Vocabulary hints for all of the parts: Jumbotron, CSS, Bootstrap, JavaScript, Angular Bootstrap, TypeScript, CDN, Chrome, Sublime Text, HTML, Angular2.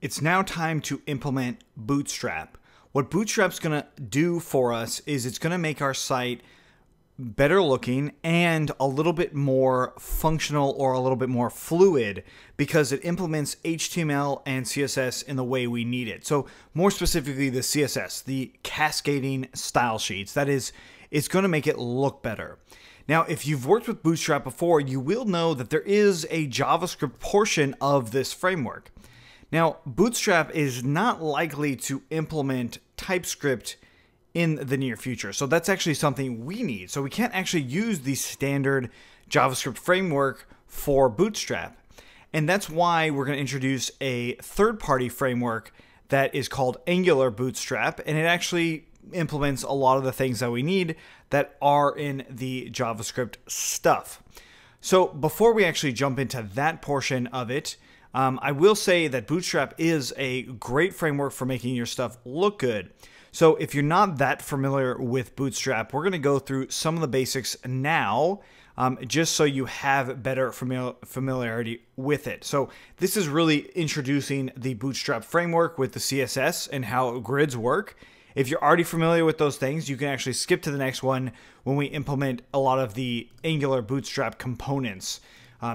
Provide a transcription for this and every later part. It's now time to implement Bootstrap. What Bootstrap's gonna do for us is it's gonna make our site better looking and a little bit more functional or a little bit more fluid because it implements HTML and CSS in the way we need it. So more specifically, the CSS, the cascading style sheets, that is, it's gonna make it look better. Now, if you've worked with Bootstrap before, you will know that there is a JavaScript portion of this framework. Now, Bootstrap is not likely to implement TypeScript in the near future. So that's actually something we need. So we can't actually use the standard JavaScript framework for Bootstrap. And that's why we're going to introduce a third-party framework that is called Angular Bootstrap. And it actually implements a lot of the things that we need that are in the JavaScript stuff. So before we actually jump into that portion of it, I will say that Bootstrap is a great framework for making your stuff look good. So if you're not that familiar with Bootstrap, we're going to go through some of the basics now, just so you have better familiarity with it. So this is really introducing the Bootstrap framework with the CSS and how grids work. If you're already familiar with those things, you can actually skip to the next one when we implement a lot of the Angular Bootstrap components.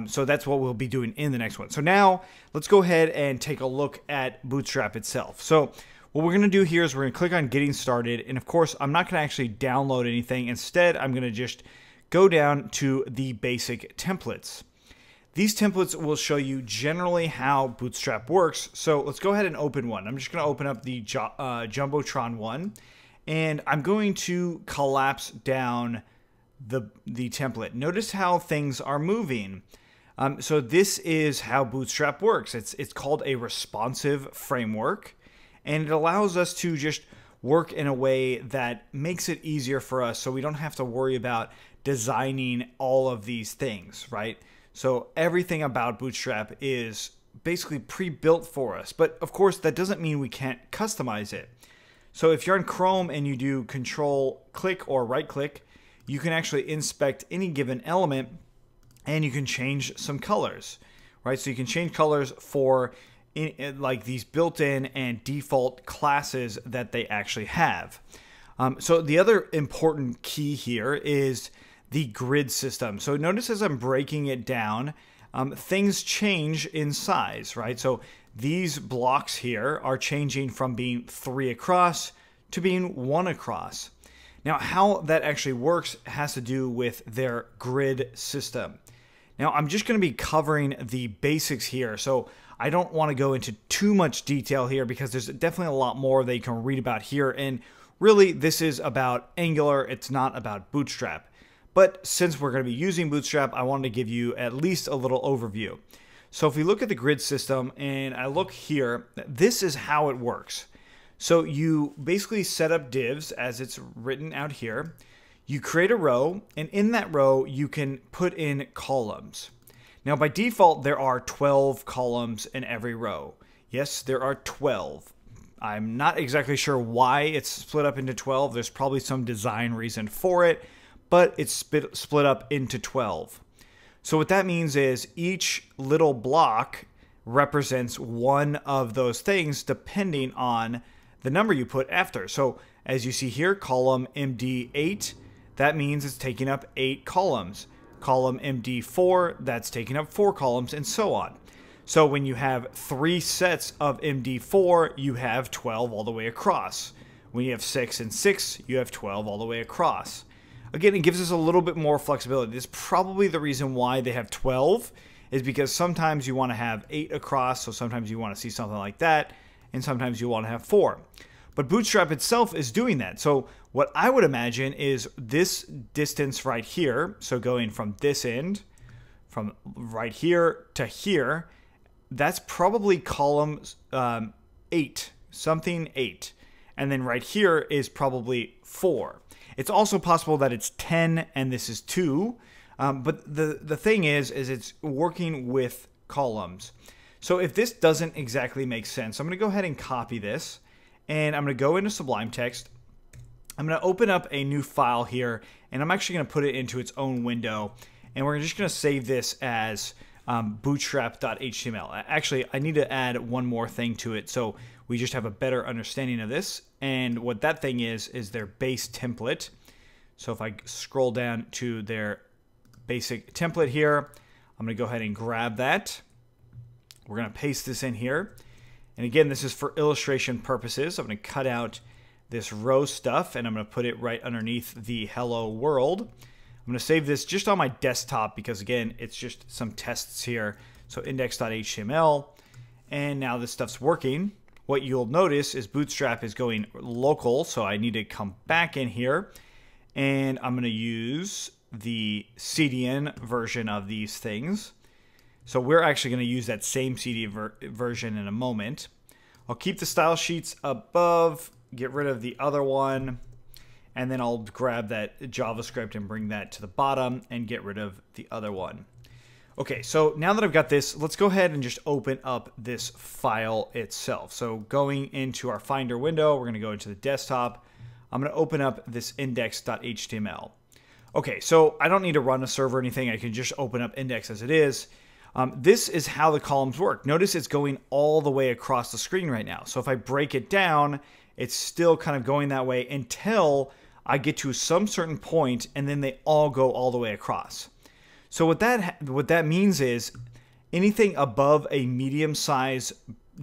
So that's what we'll be doing in the next one. So now let's go ahead and take a look at Bootstrap itself. So what we're going to do here is we're going to click on Getting Started. And of course, I'm not going to actually download anything. Instead, I'm going to just go down to the basic templates. These templates will show you generally how Bootstrap works. So let's go ahead and open one. I'm just going to open up the Jumbotron one, and I'm going to collapse down the template. Notice how things are moving. So this is how Bootstrap works. It's called a responsive framework, and it allows us to just work in a way that makes it easier for us so we don't have to worry about designing all of these things, right? So everything about Bootstrap is basically pre-built for us. But of course, that doesn't mean we can't customize it. So if you're in Chrome and you do control click or right click, you can actually inspect any given element and you can change some colors, right? So you can change colors for like these built-in and default classes that they actually have. So the other important key here is the grid system. So notice as I'm breaking it down, things change in size, right? So these blocks here are changing from being 3 across to being 1 across. Now, how that actually works has to do with their grid system. Now, I'm just going to be covering the basics here, so I don't want to go into too much detail here because there's definitely a lot more that you can read about here. And really, this is about Angular. It's not about Bootstrap. But since we're going to be using Bootstrap, I wanted to give you at least a little overview. So if we look at the grid system and I look here, this is how it works. So you basically set up divs as it's written out here. You create a row, and in that row, you can put in columns. Now, by default, there are 12 columns in every row. Yes, there are 12. I'm not exactly sure why it's split up into 12. There's probably some design reason for it, but it's split up into 12. So what that means is each little block represents one of those things depending on the number you put after. So as you see here, column MD8, that means it's taking up 8 columns. Column MD4, that's taking up 4 columns, and so on. So when you have 3 sets of MD4, you have 12 all the way across. When you have 6 and 6, you have 12 all the way across. Again, it gives us a little bit more flexibility. This is probably the reason why they have 12, is because sometimes you want to have 8 across, so sometimes you want to see something like that, and sometimes you want to have 4. But Bootstrap itself is doing that. So what I would imagine is this distance right here, so going from this end, from right here to here, that's probably column 8, something 8. And then right here is probably 4. It's also possible that it's 10 and this is 2. But the thing is it's working with columns. So if this doesn't exactly make sense, I'm going to go ahead and copy this, and I'm going to go into Sublime Text. I'm going to open up a new file here, and I'm actually going to put it into its own window, and we're just going to save this as bootstrap.html. Actually, I need to add one more thing to it so we just have a better understanding of this. And what that thing is their base template. So if I scroll down to their basic template here, I'm going to go ahead and grab that. We're going to paste this in here. And again, this is for illustration purposes. I'm going to cut out this row stuff and I'm going to put it right underneath the hello world. I'm going to save this just on my desktop because again, it's just some tests here. So index.html, and now this stuff's working. What you'll notice is Bootstrap is going local. So I need to come back in here and I'm going to use the CDN version of these things. So we're actually going to use that same CDN version in a moment. I'll keep the style sheets above, get rid of the other one, and then I'll grab that JavaScript and bring that to the bottom and get rid of the other one. Okay, so now that I've got this, let's go ahead and just open up this file itself. So going into our Finder window, we're going to go into the desktop. I'm going to open up this index.html. Okay, so I don't need to run a server or anything. I can just open up index as it is. This is how the columns work. Notice it's going all the way across the screen right now. So if I break it down, it's still kind of going that way until I get to some certain point, and then they all go all the way across. So what that means is anything above a medium-sized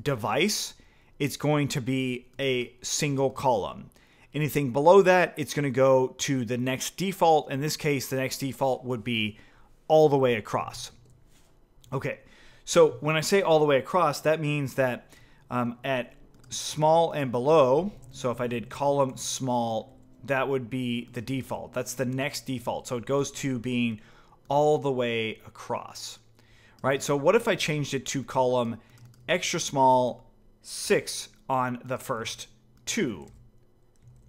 device, it's going to be a single column. Anything below that, it's going to go to the next default. In this case, the next default would be all the way across. Okay, so when I say all the way across, that means that at small and below, so if I did column small, that would be the default. That's the next default. So it goes to being all the way across, right? So what if I changed it to column extra small 6 on the first 2?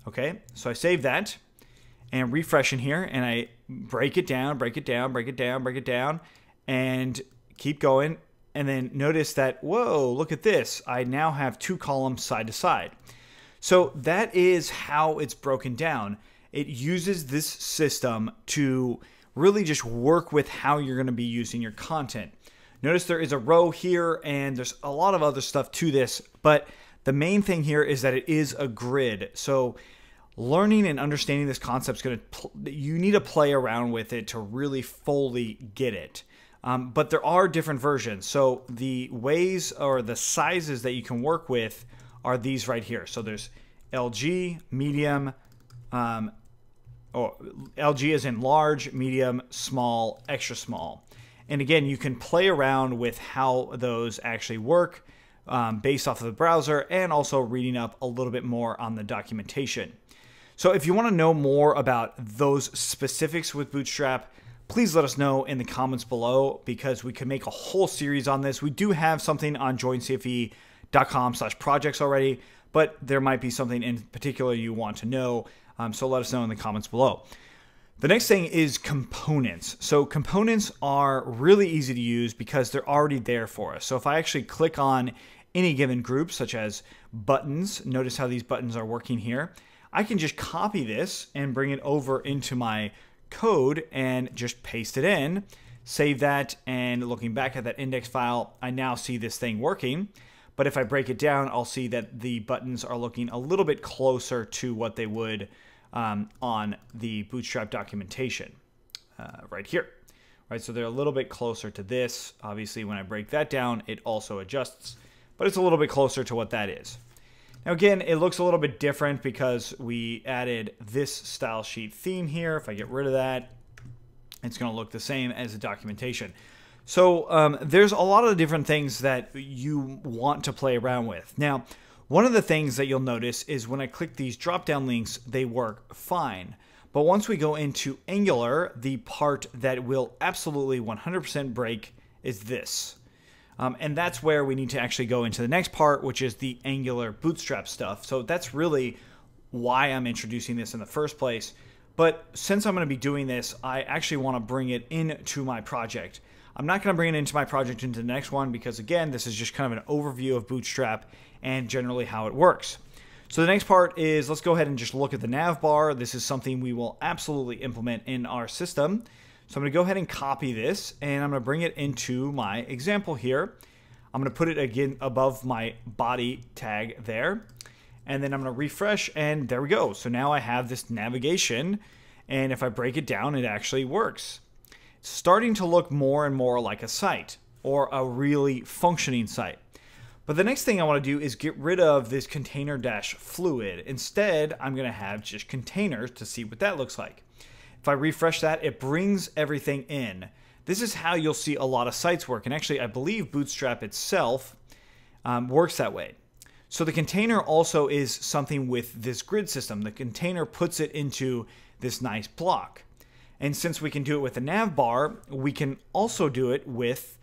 Okay, so I save that and refresh in here and I break it down, break it down, break it down, break it down, and keep going. And then notice that, whoa, look at this. I now have two columns side to side. So that is how it's broken down. It uses this system to really just work with how you're going to be using your content. Notice there is a row here and there's a lot of other stuff to this, but the main thing here is that it is a grid. So learning and understanding this concept is going to, you need to play around with it to really fully get it. But there are different versions. So the ways or the sizes that you can work with are these right here. So there's LG, medium, or LG as in large, medium, small, extra small. And again, you can play around with how those actually work based off of the browser and also reading up a little bit more on the documentation. So if you want to know more about those specifics with Bootstrap, please let us know in the comments below because we could make a whole series on this. We do have something on joincfe.com/projects already, but there might be something in particular you want to know. So let us know in the comments below. The next thing is components. So components are really easy to use because they're already there for us. So if I actually click on any given group, such as buttons, notice how these buttons are working here. I can just copy this and bring it over into my code and just paste it in, save that, and looking back at that index file, I now see this thing working. But if I break it down, I'll see that the buttons are looking a little bit closer to what they would on the Bootstrap documentation right here. Right, so they're a little bit closer to this. Obviously, when I break that down, it also adjusts, but it's a little bit closer to what that is. Now again, it looks a little bit different because we added this style sheet theme here. If I get rid of that, it's going to look the same as the documentation. So there's a lot of different things that you want to play around with. Now, one of the things that you'll notice is when I click these drop-down links, they work fine. But once we go into Angular, the part that will absolutely 100% break is this. And that's where we need to actually go into the next part, which is the Angular Bootstrap stuff. So that's really why I'm introducing this in the first place. But since I'm going to be doing this, I actually want to bring it into my project. I'm not going to bring it into my project into the next one because, again, this is just kind of an overview of Bootstrap and generally how it works. So the next part is let's go ahead and just look at the nav bar. This is something we will absolutely implement in our system. So I'm going to go ahead and copy this, and I'm going to bring it into my example here. I'm going to put it again above my body tag there, and then I'm going to refresh, and there we go. So now I have this navigation, and if I break it down, it actually works. It's starting to look more and more like a site, or a really functioning site. But the next thing I want to do is get rid of this container-fluid. Instead, I'm going to have just containers to see what that looks like. If I refresh that, it brings everything in. This is how you'll see a lot of sites work. And actually, I believe Bootstrap itself works that way. So the container also is something with this grid system. The container puts it into this nice block. And since we can do it with a nav bar, we can also do it with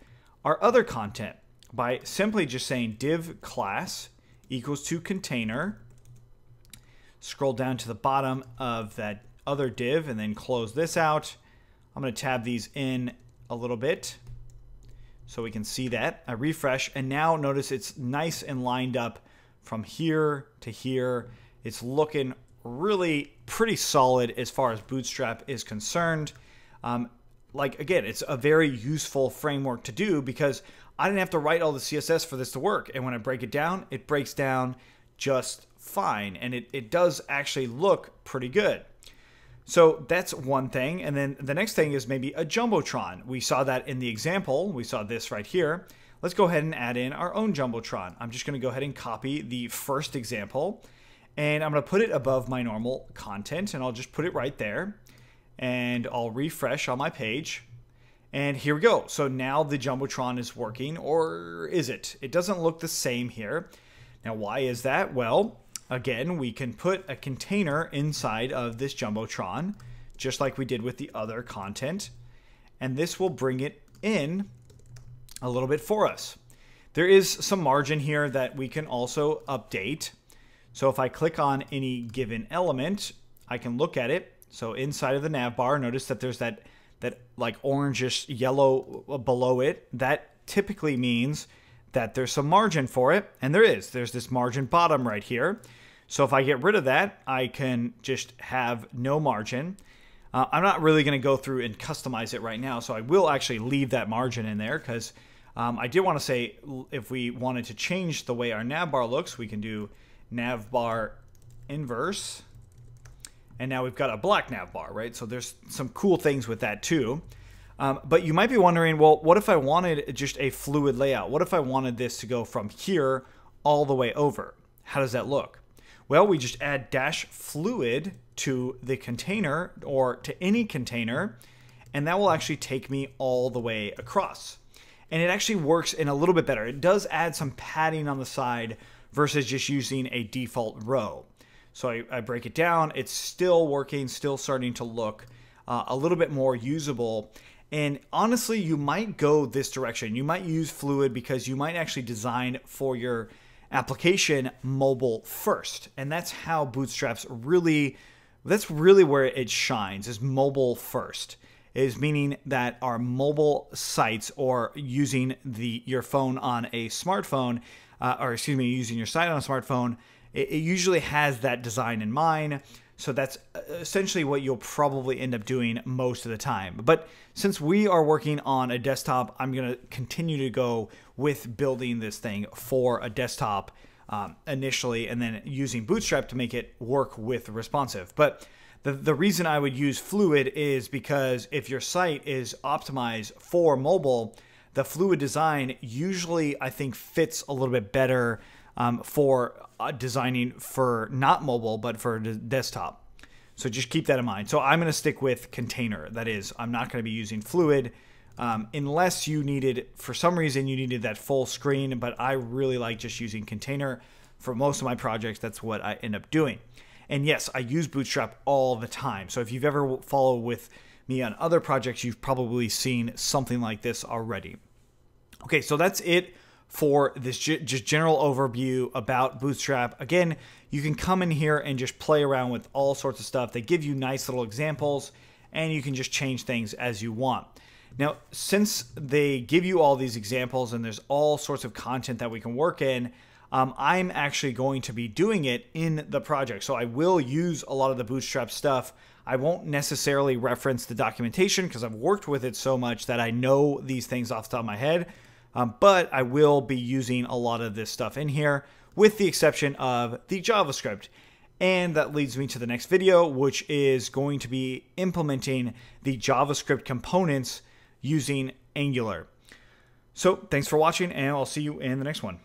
our other content by simply just saying div class equals to container. Scroll down to the bottom of that other div and then close this out. I'm going to tab these in a little bit so we can see that. I refresh, and now notice it's nice and lined up from here to here. It's looking really pretty solid as far as Bootstrap is concerned. Like, again, it's a very useful framework to do because I didn't have to write all the CSS for this to work. And when I break it down, it breaks down just fine. And it does actually look pretty good. So that's one thing. And then the next thing is maybe a Jumbotron. We saw that in the example. We saw this right here. Let's go ahead and add in our own Jumbotron. I'm just going to go ahead and copy the first example. And I'm going to put it above my normal content. And I'll just put it right there. And I'll refresh on my page. And here we go. So now the Jumbotron is working, or is it? It doesn't look the same here. Now, why is that? Well, again, we can put a container inside of this Jumbotron, just like we did with the other content. And this will bring it in a little bit for us. There is some margin here that we can also update. So if I click on any given element, I can look at it. So inside of the nav bar, notice that there's that like orangish yellow below it. That typically means that there's some margin for it. And there is. There's this margin bottom right here. So if I get rid of that, I can just have no margin. I'm not really going to go through and customize it right now. So I will actually leave that margin in there because I did want to say if we wanted to change the way our nav bar looks, we can do nav bar inverse. And now we've got a black nav bar, right? So there's some cool things with that too. But you might be wondering, well, what if I wanted just a fluid layout? What if I wanted this to go from here all the way over? How does that look? Well, we just add dash fluid to the container or to any container, and that will actually take me all the way across. And it actually works in a little bit better. It does add some padding on the side versus just using a default row. So I break it down. It's still working, still starting to look a little bit more usable. And honestly, you might go this direction. You might use fluid because you might actually design for your application mobile first. And that's how Bootstrap's really, that's really where it shines, is mobile first. It is meaning that our mobile sites or using your phone on a smartphone, or excuse me, using your site on a smartphone, it usually has that design in mind. So that's essentially what you'll probably end up doing most of the time. But since we are working on a desktop, I'm going to continue to go with building this thing for a desktop initially, and then using Bootstrap to make it work with responsive. But the reason I would use fluid is because if your site is optimized for mobile, the fluid design usually, I think, fits a little bit better for designing for not mobile, but for desktop. So just keep that in mind. So I'm going to stick with container. That is, I'm not going to be using fluid unless you needed, for some reason, you needed that full screen. But I really like just using container for most of my projects. That's what I end up doing. And yes, I use Bootstrap all the time. So if you've ever followed with me on other projects, you've probably seen something like this already. Okay, so that's it for this just general overview about Bootstrap. Again, you can come in here and just play around with all sorts of stuff. They give you nice little examples, and you can just change things as you want. Now, since they give you all these examples and there's all sorts of content that we can work in, I'm actually going to be doing it in the project. So I will use a lot of the Bootstrap stuff. I won't necessarily reference the documentation because I've worked with it so much that I know these things off the top of my head. But I will be using a lot of this stuff in here, with the exception of the JavaScript. And that leads me to the next video, which is going to be implementing the JavaScript components using Angular. So thanks for watching, and I'll see you in the next one.